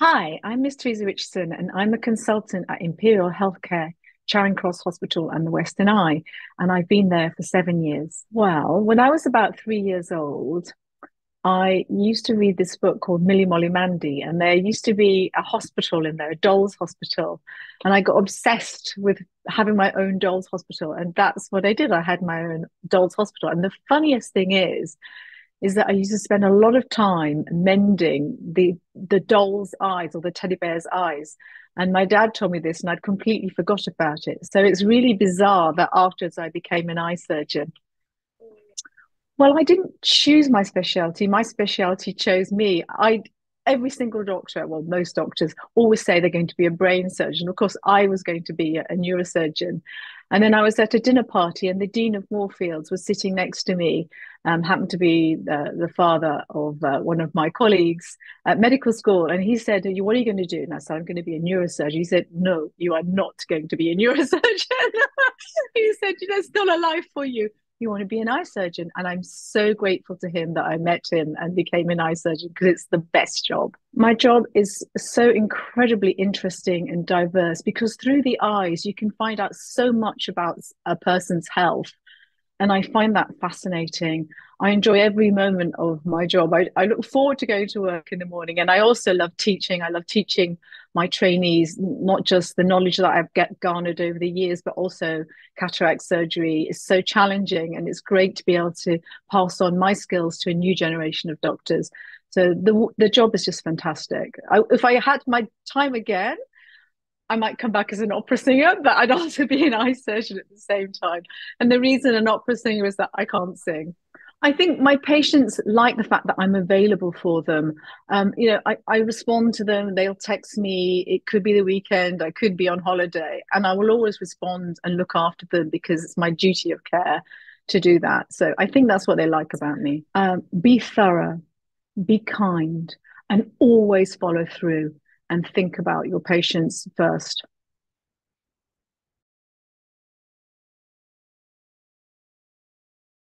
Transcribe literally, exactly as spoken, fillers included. Hi, I'm Miss Teresa Richardson, and I'm a consultant at Imperial Healthcare, Charing Cross Hospital and the Western Eye, and I've been there for seven years. Well, when I was about three years old, I used to read this book called Millie Molly Mandy, and there used to be a hospital in there, a doll's hospital, and I got obsessed with having my own doll's hospital, and that's what I did. I had my own doll's hospital, and the funniest thing is, is that I used to spend a lot of time mending the the doll's eyes or the teddy bear's eyes. And my dad told me this and I'd completely forgot about it. So it's really bizarre that afterwards I became an eye surgeon. Well, I didn't choose my specialty. My specialty chose me. I, every single doctor, well, most doctors always say they're going to be a brain surgeon. Of course, I was going to be a, a neurosurgeon. And then I was at a dinner party and the Dean of Moorfields was sitting next to me, um, happened to be the, the father of uh, one of my colleagues at medical school. And he said, what are you going to do? And I said, I'm going to be a neurosurgeon. He said, no, you are not going to be a neurosurgeon. He said, there's still a life for you. You want to be an eye surgeon. And I'm so grateful to him that I met him and became an eye surgeon because it's the best job. My job is so incredibly interesting and diverse because through the eyes, you can find out so much about a person's health. And I find that fascinating. I enjoy every moment of my job. I, I look forward to going to work in the morning. And I also love teaching. I love teaching my trainees, not just the knowledge that I've get garnered over the years, but also cataract surgery is so challenging. And it's great to be able to pass on my skills to a new generation of doctors. So the, the job is just fantastic. I, if I had my time again, I might come back as an opera singer, but I'd also be an eye surgeon at the same time. And the reason an opera singer is that I can't sing. I think my patients like the fact that I'm available for them. Um, you know, I, I respond to them, they'll text me, it could be the weekend, I could be on holiday, and I will always respond and look after them because it's my duty of care to do that. So I think that's what they like about me. Um, be thorough, be kind, and always follow through. And think about your patients first.